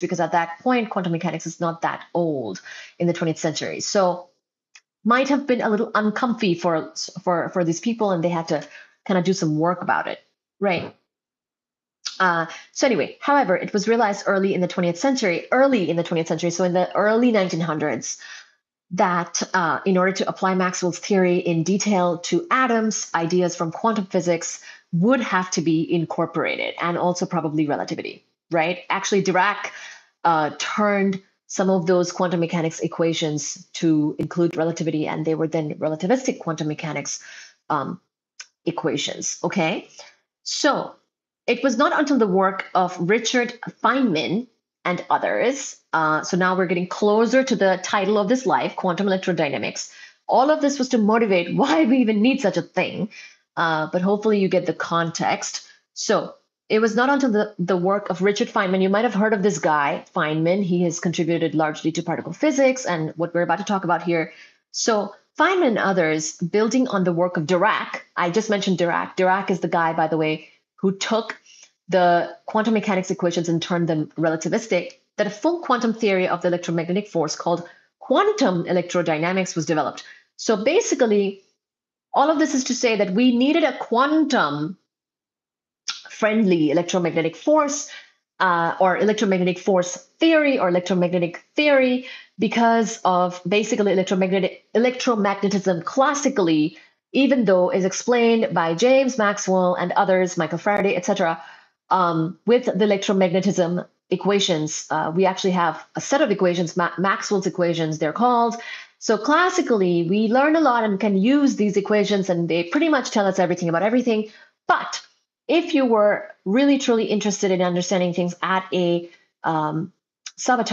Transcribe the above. because at that point, quantum mechanics is not that old in the 20th century. So might have been a little uncomfy for these people, and they had to kind of do some work about it, right? So anyway, however, it was realized early in the 20th century, so in the early 1900s, that in order to apply Maxwell's theory in detail to atoms, ideas from quantum physics would have to be incorporated, and also probably relativity, right? Actually, Dirac turned some of those quantum mechanics equations to include relativity, and they were then relativistic quantum mechanics equations, okay? So it was not until the work of Richard Feynman and others, so now we're getting closer to the title of this live, quantum electrodynamics. All of this was to motivate why we even need such a thing, but hopefully you get the context. So it was not until the work of Richard Feynman. You might have heard of this guy, Feynman. He has contributed largely to particle physics and what we're about to talk about here. So Feynman and others, building on the work of Dirac, I just mentioned Dirac. Dirac is the guy, by the way, who took the quantum mechanics equations and turned them relativistic, that a full quantum theory of the electromagnetic force called quantum electrodynamics was developed. So basically, all of this is to say that we needed a quantum-friendly electromagnetic force or electromagnetic force theory or electromagnetic theory because of basically electromagnetism classically, even though is explained by James Maxwell and others, Michael Faraday, etc. With the electromagnetism equations, we actually have a set of equations, Maxwell's equations, they're called. So classically, we learn a lot and can use these equations, and they pretty much tell us everything about everything. But if you were really, truly interested in understanding things at a subatomic